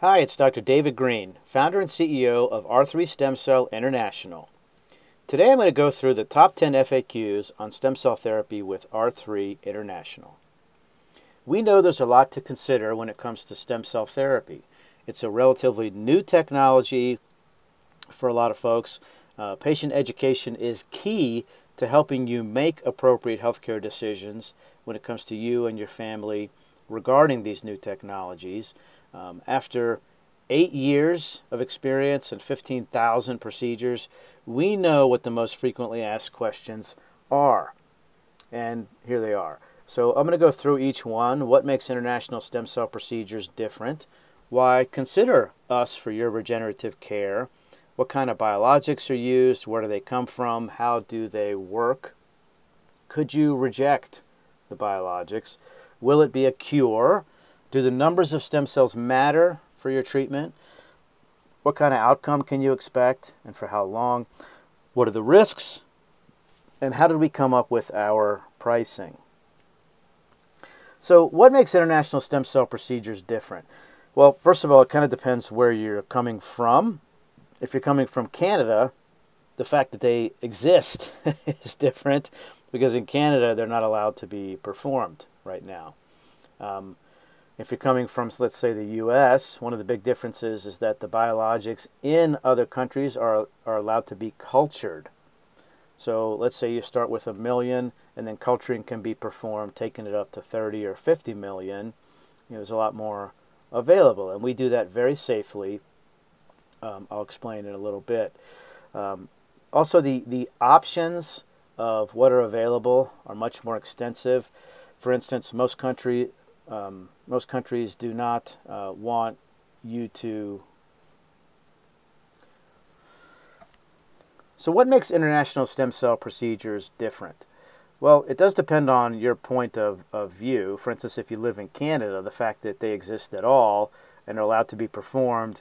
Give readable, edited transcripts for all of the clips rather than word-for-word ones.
Hi, it's Dr. David Greene, founder and CEO of R3 Stem Cell International. Today I'm going to go through the top 10 FAQs on stem cell therapy with R3 International. We know there's a lot to consider when it comes to stem cell therapy. It's a relatively new technology for a lot of folks. Patient education is key to helping you make appropriate healthcare decisions when it comes to you and your family regarding these new technologies. After 8 years of experience and 15,000 procedures, we know what the most frequently asked questions are. And here they are. So I'm going to go through each one. What makes international stem cell procedures different? Why consider us for your regenerative care? What kind of biologics are used? Where do they come from? How do they work? Could you reject the biologics? Will it be a cure? Do the numbers of stem cells matter for your treatment? What kind of outcome can you expect and for how long? What are the risks? And how did we come up with our pricing? So what makes international stem cell procedures different? Well, first of all, it kind of depends where you're coming from. If you're coming from Canada, the fact that they exist is different because in Canada, they're not allowed to be performed right now. If you're coming from, let's say, the U.S., one of the big differences is that the biologics in other countries are allowed to be cultured. So let's say you start with 1 million, and then culturing can be performed, taking it up to 30 or 50 million. There's a lot more available, and we do that very safely. I'll explain in a little bit. Also, the options of what are available are much more extensive. For instance, most countries do not want you to... So what makes international stem cell procedures different? Well, it does depend on your point of view. For instance, if you live in Canada, the fact that they exist at all and are allowed to be performed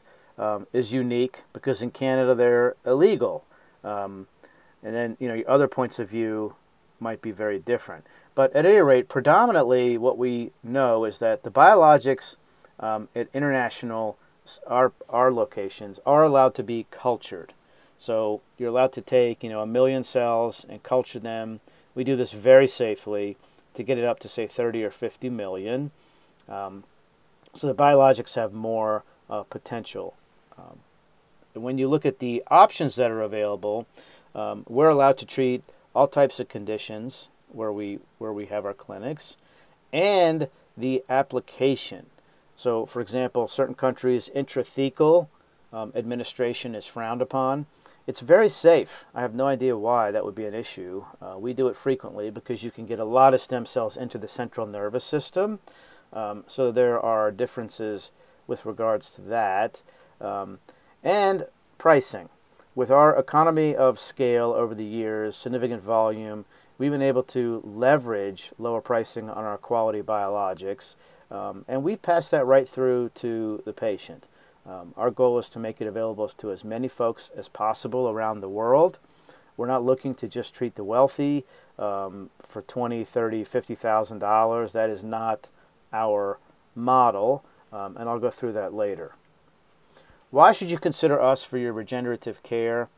is unique because in Canada they're illegal. And then, your other points of view might be very different. But at any rate, predominantly what we know is that the biologics at international, our locations, are allowed to be cultured. So you're allowed to take, 1 million cells and culture them. We do this very safely to get it up to, say, 30 or 50 million. So the biologics have more potential. When you look at the options that are available, we're allowed to treat all types of conditions where we have our clinics, and the application. So, for example, certain countries, intrathecal administration is frowned upon. It's very safe. I have no idea why that would be an issue. We do it frequently because you can get a lot of stem cells into the central nervous system. So there are differences with regards to that. And pricing. With our economy of scale over the years, significant volume, we've been able to leverage lower pricing on our quality biologics, and we pass that right through to the patient. Our goal is to make it available to as many folks as possible around the world. We're not looking to just treat the wealthy for $20,000, $30,000, $50,000. That is not our model, and I'll go through that later. Why should you consider us for your regenerative care?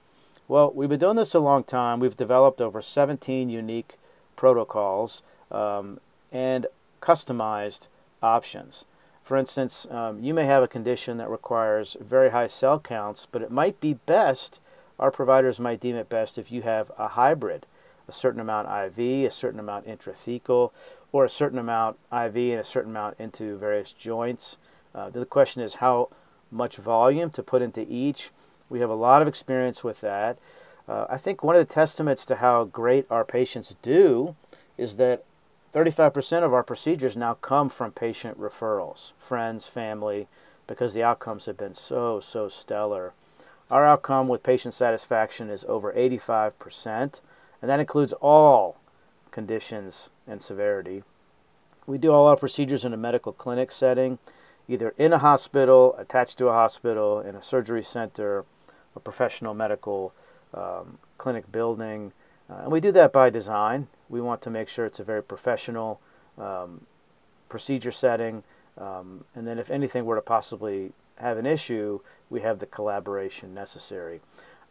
Well, we've been doing this a long time. We've developed over 17 unique protocols and customized options. For instance, you may have a condition that requires very high cell counts, but it might be best, our providers might deem it best, if you have a hybrid, a certain amount IV, a certain amount intrathecal, or a certain amount IV and a certain amount into various joints. The question is how much volume to put into each. We have a lot of experience with that. I think one of the testaments to how great our patients do is that 35% of our procedures now come from patient referrals, friends, family, because the outcomes have been so stellar. Our outcome with patient satisfaction is over 85%, and that includes all conditions and severity. We do all our procedures in a medical clinic setting, either in a hospital, attached to a hospital, in a surgery center, a professional medical clinic building. And we do that by design. We want to make sure it's a very professional procedure setting And then if anything were to possibly have an issue, we have the collaboration necessary.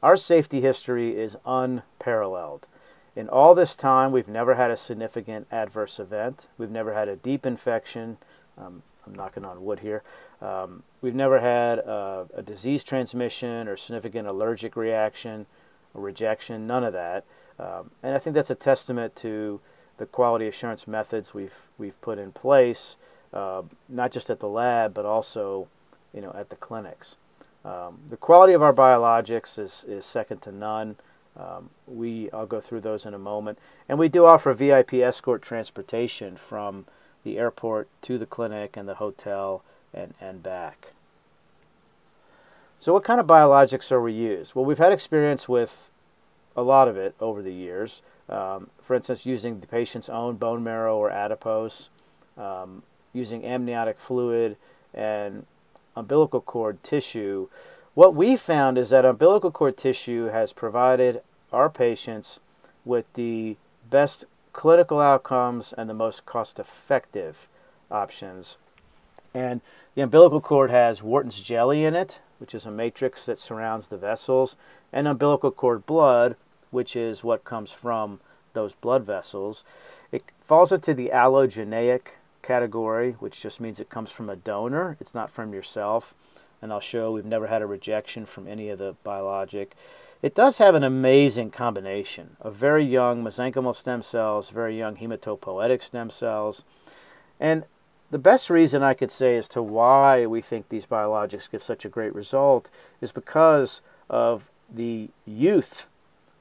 Our safety history is unparalleled. In all this time, we've never had a significant adverse event. We've never had a deep infection. I'm knocking on wood here. We've never had a disease transmission or significant allergic reaction or rejection, none of that. And I think that's a testament to the quality assurance methods we've put in place, not just at the lab, but also at the clinics. The quality of our biologics is second to none. I'll go through those in a moment. And we do offer VIP escort transportation from the airport to the clinic and the hotel and back. So what kind of biologics are we used? Well, we've had experience with a lot of it over the years. For instance, using the patient's own bone marrow or adipose, using amniotic fluid and umbilical cord tissue. What we found is that umbilical cord tissue has provided our patients with the best clinical outcomes and the most cost-effective options. And the umbilical cord has Wharton's jelly in it, which is a matrix that surrounds the vessels, and umbilical cord blood, which is what comes from those blood vessels. It falls into the allogeneic category, which just means it comes from a donor. It's not from yourself. And I'll show we've never had a rejection from any of the biologic. It does have an amazing combination of very young mesenchymal stem cells, very young hematopoietic stem cells. And the best reason I could say as to why we think these biologics give such a great result is because of the youth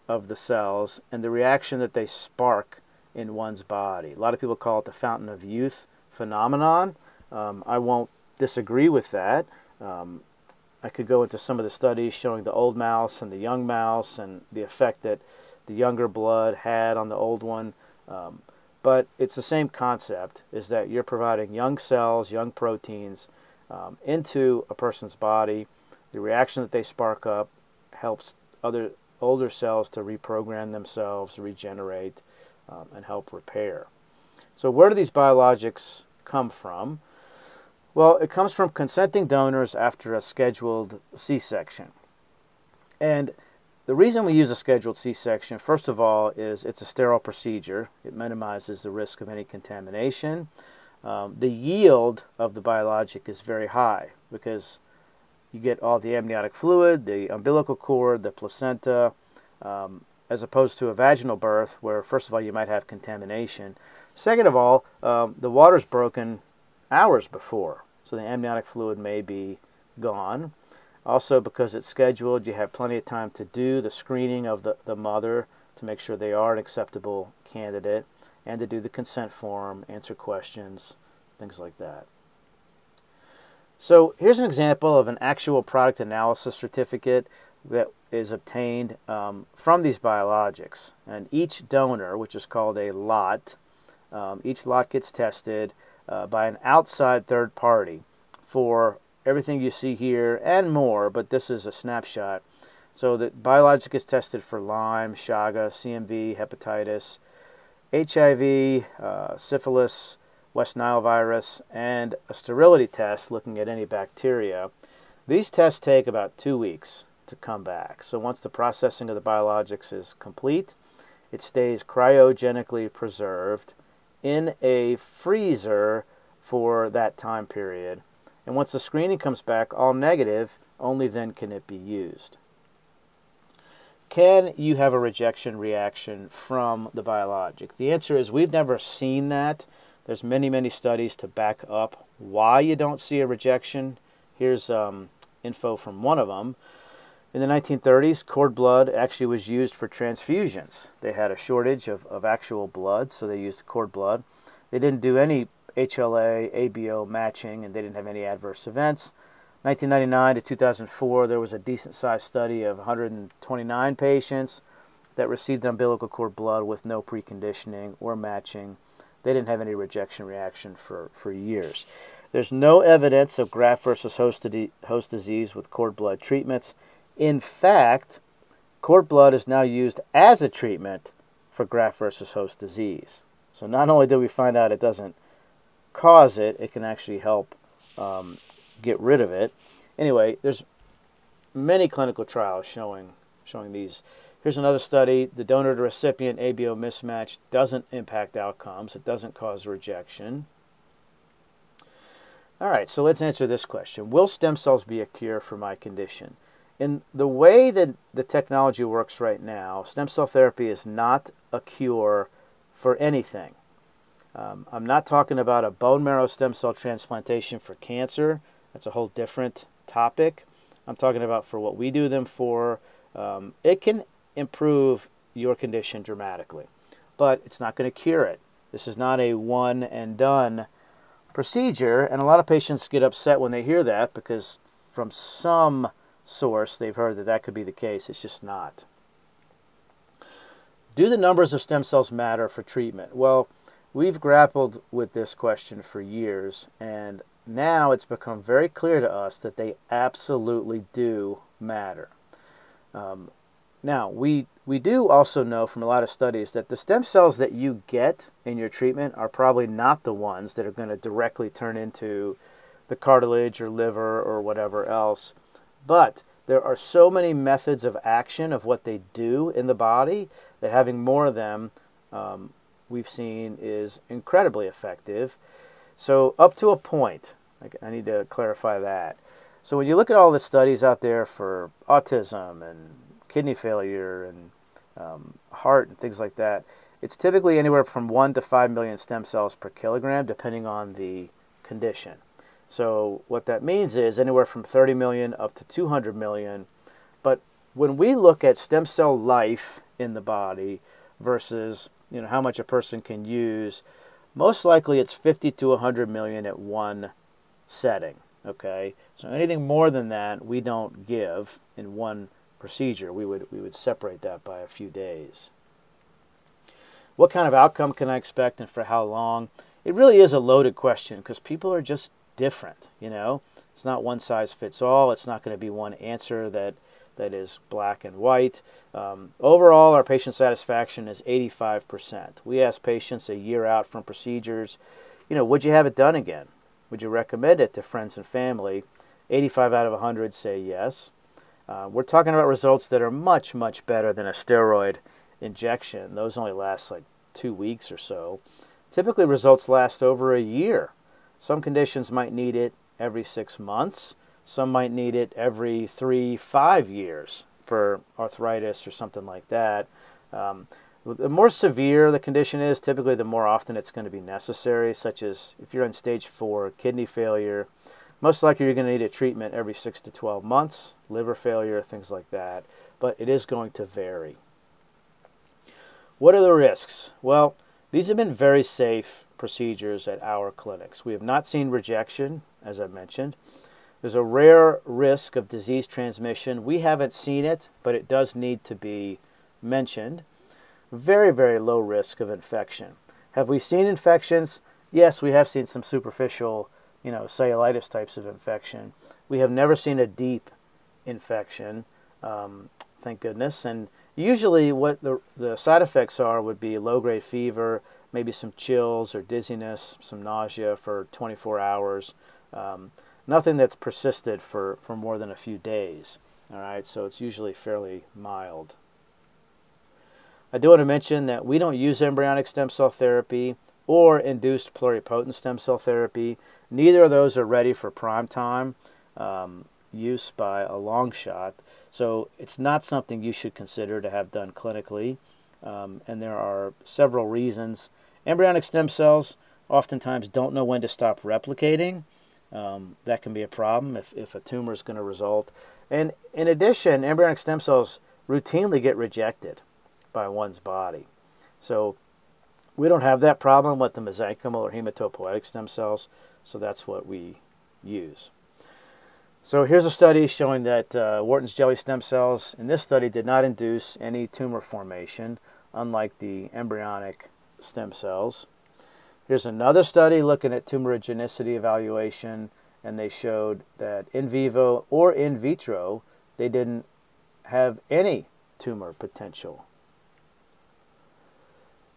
of the cells and the reaction that they spark in one's body. A lot of people call it the fountain of youth phenomenon. I won't disagree with that. I could go into some of the studies showing the old mouse and the young mouse and the effect that the younger blood had on the old one. But it's the same concept, is that you're providing young cells, young proteins into a person's body. The reaction that they spark up helps other older cells to reprogram themselves, regenerate, and help repair. So where do these biologics come from? Well, it comes from consenting donors after a scheduled C-section. And the reason we use a scheduled C-section, first of all, is it's a sterile procedure. It minimizes the risk of any contamination. The yield of the biologic is very high because you get all the amniotic fluid, the umbilical cord, the placenta, as opposed to a vaginal birth where, first of all, you might have contamination. Second of all, the water's broken hours before, so the amniotic fluid may be gone. Also, because it's scheduled, you have plenty of time to do the screening of the mother to make sure they are an acceptable candidate, and to do the consent form, answer questions, things like that. So here's an example of an actual product analysis certificate that is obtained from these biologics. And each donor, which is called a lot, each lot gets tested by an outside third party for everything you see here and more, but this is a snapshot. So the biologic is tested for Lyme, Chaga, CMV, hepatitis, HIV, syphilis, West Nile virus, and a sterility test looking at any bacteria. These tests take about 2 weeks to come back. So once the processing of the biologics is complete, it stays cryogenically preserved in a freezer for that time period. And once the screening comes back all negative, only then can it be used. Can you have a rejection reaction from the biologic? The answer is we've never seen that. There's many, many studies to back up why you don't see a rejection. Here's info from one of them. In the 1930s, cord blood actually was used for transfusions. They had a shortage of actual blood, so they used cord blood. They didn't do any HLA, ABO matching, and they didn't have any adverse events. 1999 to 2004, there was a decent-sized study of 129 patients that received umbilical cord blood with no preconditioning or matching. They didn't have any rejection reaction for years. There's no evidence of graft-versus-host disease with cord blood treatments. In fact, cord blood is now used as a treatment for graft versus host disease. So not only did we find out it doesn't cause it, it can actually help get rid of it. Anyway, there's many clinical trials showing these. Here's another study. The donor to recipient ABO mismatch doesn't impact outcomes. It doesn't cause rejection. All right, so let's answer this question. Will stem cells be a cure for my condition? In the way that the technology works right now, stem cell therapy is not a cure for anything. I'm not talking about a bone marrow stem cell transplantation for cancer. That's a whole different topic. I'm talking about for what we do them for. It can improve your condition dramatically, but it's not going to cure it. This is not a one and done procedure, and a lot of patients get upset when they hear that, because from some source they've heard that that could be the case. It's just not. Do the numbers of stem cells matter for treatment? Well, we've grappled with this question for years, and now it's become very clear to us that they absolutely do matter. Now, we do also know from a lot of studies that the stem cells that you get in your treatment are probably not the ones that are going to directly turn into the cartilage or liver or whatever else. But there are so many methods of action of what they do in the body that having more of them, we've seen, is incredibly effective. So up to a point, I need to clarify that. So when you look at all the studies out there for autism and kidney failure and heart and things like that, it's typically anywhere from 1 to 5 million stem cells per kilogram, depending on the condition. So what that means is anywhere from 30 million up to 200 million. But when we look at stem cell life in the body versus, you know, how much a person can use, most likely it's 50 to 100 million at one setting, okay? So anything more than that, we don't give in one procedure. We would separate that by a few days. What kind of outcome can I expect and for how long? It really is a loaded question because people are just different, you know? It's not one size fits all. It's not going to be one answer that is black and white. Overall, our patient satisfaction is 85%. We ask patients a year out from procedures, you know, would you have it done again? Would you recommend it to friends and family? 85 out of 100 say yes. We're talking about results that are much, much better than a steroid injection. Those only last like 2 weeks or so. Typically, results last over a year. Some conditions might need it every 6 months. Some might need it every 3 to 5 years for arthritis or something like that. The more severe the condition is, typically the more often it's going to be necessary, such as if you're in stage 4 kidney failure, most likely you're going to need a treatment every 6 to 12 months, liver failure, things like that. But it is going to vary. What are the risks? Well, these have been very safe procedures at our clinics. We have not seen rejection, as I mentioned. There's a rare risk of disease transmission. We haven't seen it, but it does need to be mentioned. Very, very low risk of infection. Have we seen infections? Yes, we have seen some superficial, you know, cellulitis types of infection. We have never seen a deep infection, thank goodness. And usually what the side effects are would be low-grade fever, maybe some chills or dizziness, some nausea for 24 hours. Nothing that's persisted for more than a few days, all right? So it's usually fairly mild. I do want to mention that we don't use embryonic stem cell therapy or induced pluripotent stem cell therapy. Neither of those are ready for prime time use by a long shot. So it's not something you should consider to have done clinically, and there are several reasons. Embryonic stem cells oftentimes don't know when to stop replicating. That can be a problem if a tumor is going to result. And in addition, embryonic stem cells routinely get rejected by one's body. So we don't have that problem with the mesenchymal or hematopoietic stem cells, so that's what we use. So here's a study showing that Wharton's jelly stem cells in this study did not induce any tumor formation, unlike the embryonic stem cells. Here's another study looking at tumorigenicity evaluation, and they showed that in vivo or in vitro, they didn't have any tumor potential.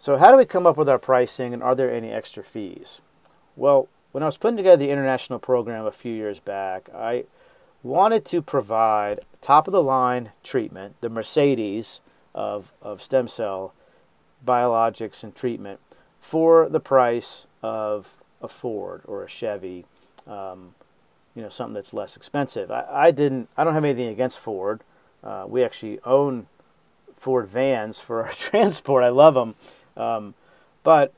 So how do we come up with our pricing, and are there any extra fees? Well, when I was putting together the international program a few years back, I wanted to provide top-of-the-line treatment, the Mercedes of stem cell biologics and treatment, for the price of a Ford or a Chevy, you know, something that's less expensive. I don't have anything against Ford. We actually own Ford vans for our transport. I love them. But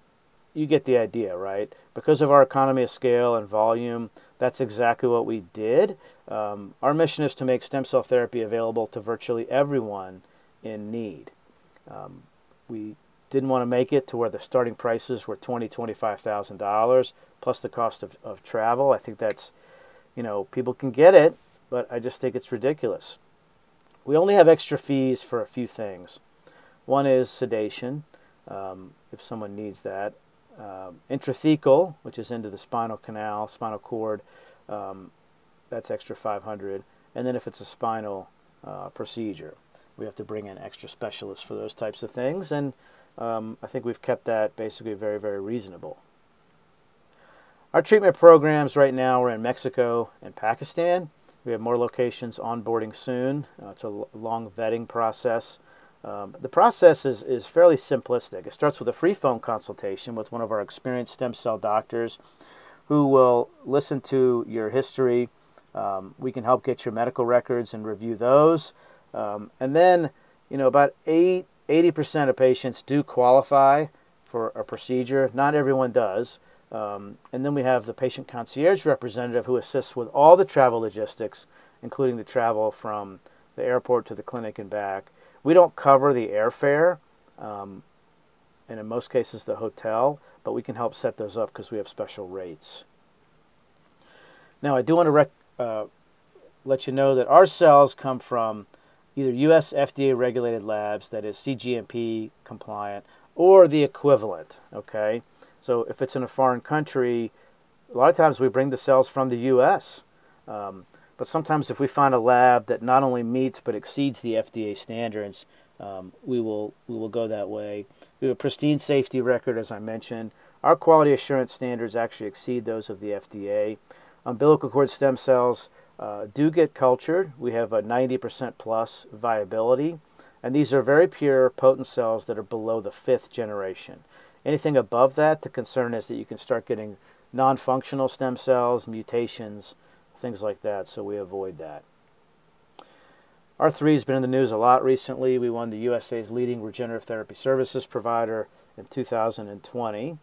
you get the idea, right? Because of our economy of scale and volume, that's exactly what we did. Our mission is to make stem cell therapy available to virtually everyone in need. We didn't want to make it to where the starting prices were $20,000, $25,000 plus the cost of travel. I think that's, you know, people can get it, but I just think it's ridiculous. We only have extra fees for a few things. One is sedation, if someone needs that. Intrathecal, which is into the spinal canal, spinal cord, that's extra $500. And then if it's a spinal procedure, we have to bring in extra specialists for those types of things. And I think we've kept that basically very, very reasonable. Our treatment programs right now are in Mexico and Pakistan. We have more locations onboarding soon. It's a long vetting process. The process is fairly simplistic. It starts with a free phone consultation with one of our experienced stem cell doctors who will listen to your history. We can help get your medical records and review those. And then, you know, about 80% of patients do qualify for a procedure. Not everyone does. And then we have the patient concierge representative who assists with all the travel logistics, including the travel from the airport to the clinic and back. We don't cover the airfare, and in most cases the hotel, but we can help set those up because we have special rates. Now, I do want to let you know that our cells come from either U.S. FDA-regulated labs, that is CGMP compliant, or the equivalent, okay? So if it's in a foreign country, a lot of times we bring the cells from the U.S., but sometimes if we find a lab that not only meets but exceeds the FDA standards, we will go that way. We have a pristine safety record, as I mentioned. Our quality assurance standards actually exceed those of the FDA. Umbilical cord stem cells do get cultured. We have a 90% plus viability. And these are very pure, potent cells that are below the 5th generation. Anything above that, the concern is that you can start getting non-functional stem cells, mutations, things like that, so we avoid that. R3 has been in the news a lot recently. We won the USA's leading regenerative therapy services provider in 2020.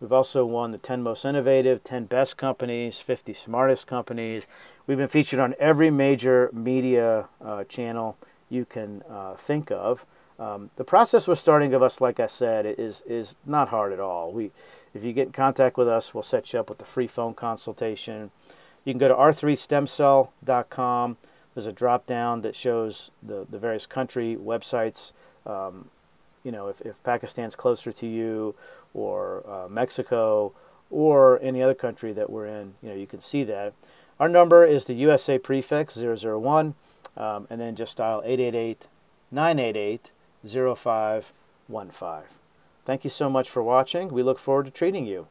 We've also won the 10 most innovative, 10 best companies, 50 smartest companies. We've been featured on every major media channel you can think of. The process with starting of us, like I said, is not hard at all. If you get in contact with us, we'll set you up with a free phone consultation. You can go to r3stemcell.com. There's a drop-down that shows the various country websites. You know, if Pakistan's closer to you, or Mexico, or any other country that we're in, you know, you can see that. Our number is the USA prefix 001, and then just dial 888-988-0515. Thank you so much for watching. We look forward to treating you.